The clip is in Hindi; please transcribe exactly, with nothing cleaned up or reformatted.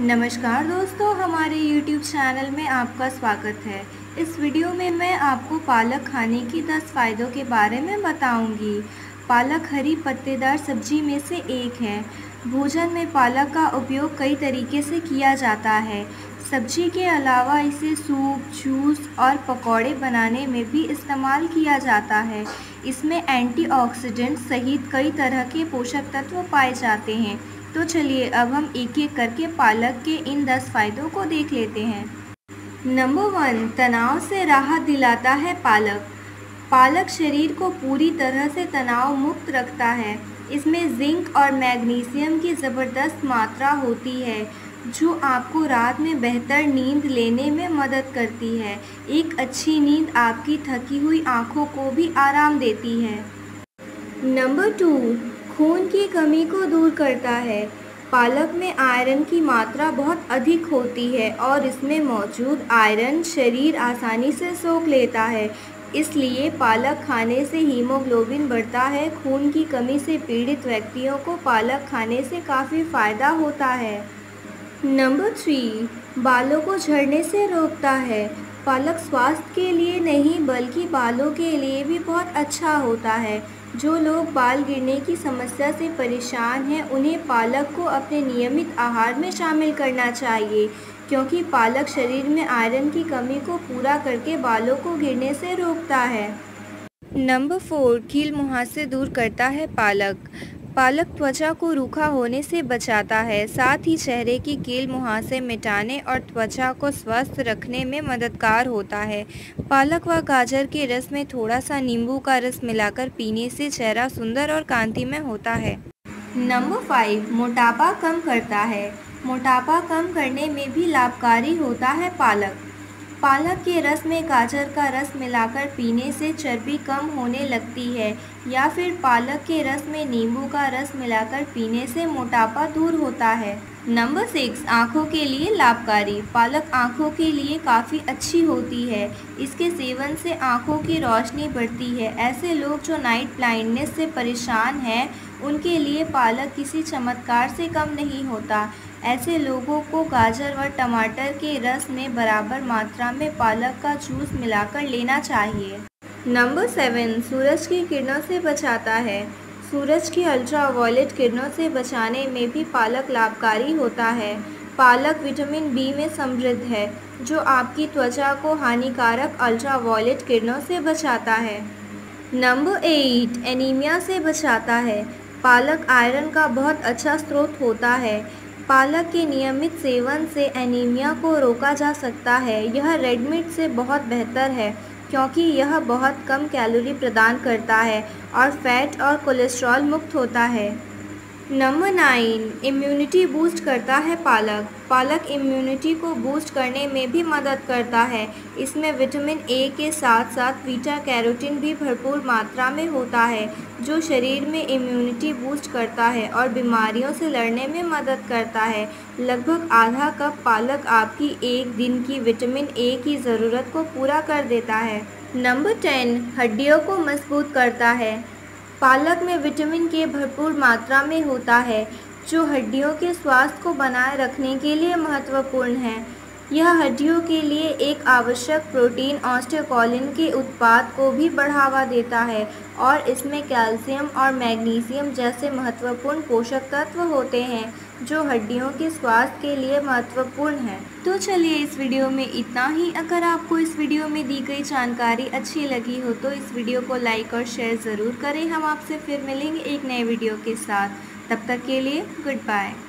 नमस्कार दोस्तों, हमारे YouTube चैनल में आपका स्वागत है। इस वीडियो में मैं आपको पालक खाने की दस फ़ायदों के बारे में बताऊंगी। पालक हरी पत्तेदार सब्जी में से एक है। भोजन में पालक का उपयोग कई तरीके से किया जाता है। सब्जी के अलावा इसे सूप, जूस और पकौड़े बनाने में भी इस्तेमाल किया जाता है। इसमें एंटीऑक्सीडेंट सहित कई तरह के पोषक तत्व पाए जाते हैं। तो चलिए अब हम एक एक करके पालक के इन दस फ़ायदों को देख लेते हैं। नंबर वन, तनाव से राहत दिलाता है पालक। पालक शरीर को पूरी तरह से तनाव मुक्त रखता है। इसमें जिंक और मैग्नीशियम की ज़बरदस्त मात्रा होती है, जो आपको रात में बेहतर नींद लेने में मदद करती है। एक अच्छी नींद आपकी थकी हुई आँखों को भी आराम देती है। नंबर टू, खून की कमी को दूर करता है। पालक में आयरन की मात्रा बहुत अधिक होती है और इसमें मौजूद आयरन शरीर आसानी से सोख लेता है। इसलिए पालक खाने से हीमोग्लोबिन बढ़ता है। खून की कमी से पीड़ित व्यक्तियों को पालक खाने से काफ़ी फ़ायदा होता है। नंबर थ्री, बालों को झड़ने से रोकता है। पालक स्वास्थ्य के लिए नहीं बल्कि बालों के लिए भी बहुत अच्छा होता है। जो लोग बाल गिरने की समस्या से परेशान हैं, उन्हें पालक को अपने नियमित आहार में शामिल करना चाहिए, क्योंकि पालक शरीर में आयरन की कमी को पूरा करके बालों को गिरने से रोकता है। नंबर फोर, खील मुहां से दूर करता है पालक। पालक त्वचा को रूखा होने से बचाता है, साथ ही चेहरे की कील मुहासे मिटाने और त्वचा को स्वस्थ रखने में मददगार होता है। पालक व गाजर के रस में थोड़ा सा नींबू का रस मिलाकर पीने से चेहरा सुंदर और कांतिमय होता है। नंबर फाइव, मोटापा कम करता है। मोटापा कम करने में भी लाभकारी होता है पालक। पालक के रस में गाजर का रस मिलाकर पीने से चर्बी कम होने लगती है, या फिर पालक के रस में नींबू का रस मिलाकर पीने से मोटापा दूर होता है। नंबर सिक्स, आँखों के लिए लाभकारी। पालक आँखों के लिए काफ़ी अच्छी होती है। इसके सेवन से आँखों की रोशनी बढ़ती है। ऐसे लोग जो नाइट ब्लाइंडनेस से परेशान हैं, उनके लिए पालक किसी चमत्कार से कम नहीं होता। ऐसे लोगों को गाजर व टमाटर के रस में बराबर मात्रा में पालक का जूस मिलाकर लेना चाहिए। नंबर सेवन, सूरज की किरणों से बचाता है। सूरज की अल्ट्रावायलेट किरणों से बचाने में भी पालक लाभकारी होता है। पालक विटामिन बी में समृद्ध है, जो आपकी त्वचा को हानिकारक अल्ट्रावायलेट किरणों से बचाता है। नंबर एट, एनीमिया से बचाता है। पालक आयरन का बहुत अच्छा स्रोत होता है। पालक के नियमित सेवन से एनीमिया को रोका जा सकता है। यह रेड मीट से बहुत बेहतर है, क्योंकि यह बहुत कम कैलोरी प्रदान करता है और फैट और कोलेस्ट्रॉल मुक्त होता है। नंबर नाइन, इम्यूनिटी बूस्ट करता है पालक। पालक इम्यूनिटी को बूस्ट करने में भी मदद करता है। इसमें विटामिन ए के साथ साथ बीटा कैरोटीन भी भरपूर मात्रा में होता है, जो शरीर में इम्यूनिटी बूस्ट करता है और बीमारियों से लड़ने में मदद करता है। लगभग आधा कप पालक आपकी एक दिन की विटामिन ए की ज़रूरत को पूरा कर देता है। नंबर टेन, हड्डियों को मजबूत करता है। पालक में विटामिन के भरपूर मात्रा में होता है, जो हड्डियों के स्वास्थ्य को बनाए रखने के लिए महत्वपूर्ण है। यह हड्डियों के लिए एक आवश्यक प्रोटीन ऑस्टियोकोलिन के उत्पाद को भी बढ़ावा देता है, और इसमें कैल्शियम और मैग्नीशियम जैसे महत्वपूर्ण पोषक तत्व होते हैं, जो हड्डियों के स्वास्थ्य के लिए महत्वपूर्ण है। तो चलिए इस वीडियो में इतना ही। अगर आपको इस वीडियो में दी गई जानकारी अच्छी लगी हो तो इस वीडियो को लाइक और शेयर ज़रूर करें। हम आपसे फिर मिलेंगे एक नए वीडियो के साथ। तब तक के लिए गुड बाय।